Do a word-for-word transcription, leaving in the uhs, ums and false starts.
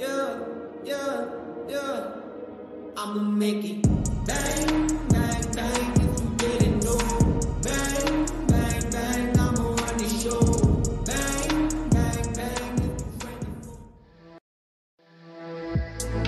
yeah, yeah, yeah. I'ma make it bang, bang, bang. If you didn't know, bang, bang, bang. I'ma run this show, bang, bang, bang.